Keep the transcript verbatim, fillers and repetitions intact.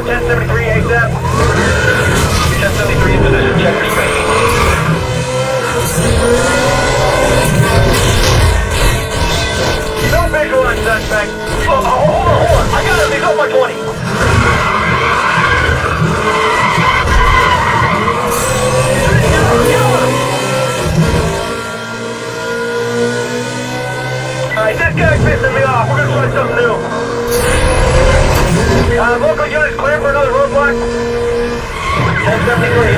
to ten seventy-three ASAP. ten seventy-three in position, check for speed. No visual on suspect. Oh, oh, hold on, hold on. I got him, he's off by twenty. This guy's pissing me off. We're gonna try something new. Uh, local units clear for another roadblock. ten seventy-three.